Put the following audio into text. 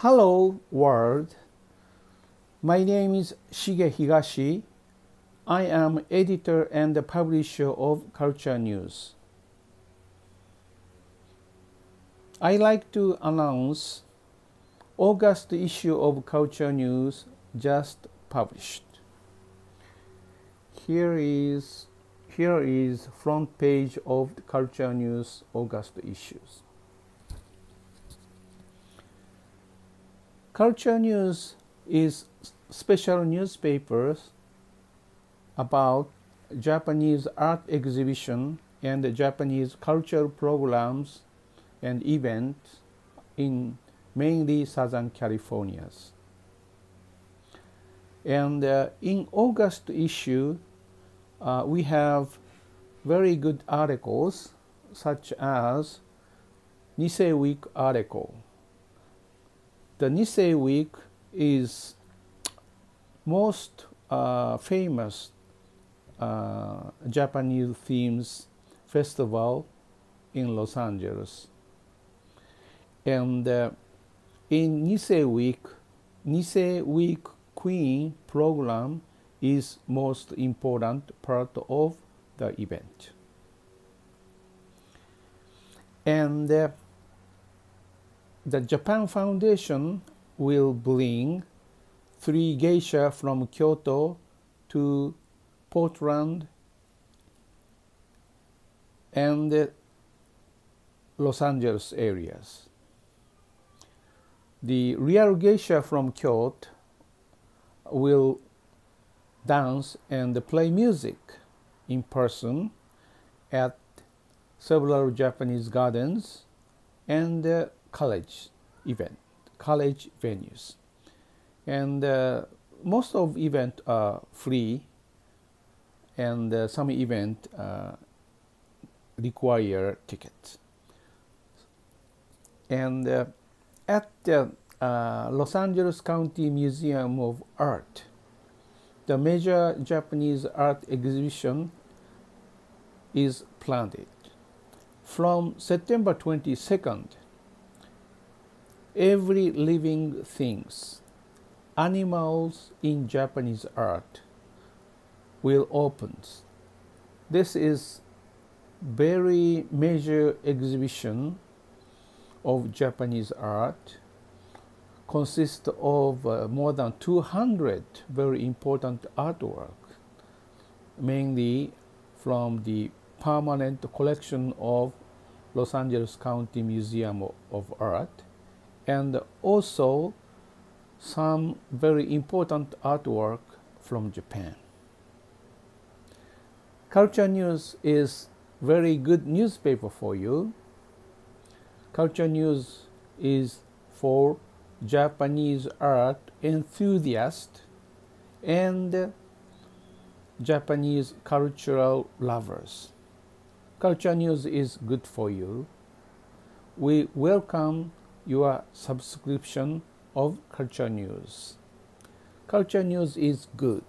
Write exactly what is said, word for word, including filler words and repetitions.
Hello world, my name is Shige Higashi. I am editor and publisher of Cultural News. I like to announce August issue of Cultural News just published. Here is, here is front page of Cultural News August issues. Cultural News is special newspapers about Japanese art exhibition and Japanese cultural programs and events in mainly Southern California. And uh, in August issue, uh, we have very good articles such as Nisei Week article. The Nisei Week is most uh, famous uh, Japanese themes festival in Los Angeles. And uh, in Nisei Week, Nisei Week Queen program is most important part of the event. And uh, the Japan Foundation will bring three geisha from Kyoto to Portland and Los Angeles areas. The real geisha from Kyoto will dance and play music in person at several Japanese gardens and uh, college event, college venues. And uh, most of event are free, and uh, some event uh, require tickets. And uh, at the uh, Los Angeles County Museum of Art, the major Japanese art exhibition is planned. From September twenty-second, every living things, animals in Japanese art, will open. This is very major exhibition of Japanese art. Consists of uh, more than two hundred very important artwork, mainly from the permanent collection of Los Angeles County Museum of Art, and also some very important artwork from Japan. Cultural News is very good newspaper for you. Cultural News is for Japanese art enthusiasts and Japanese cultural lovers. Cultural News is good for you. We welcome your subscription of Cultural News. Cultural News is good.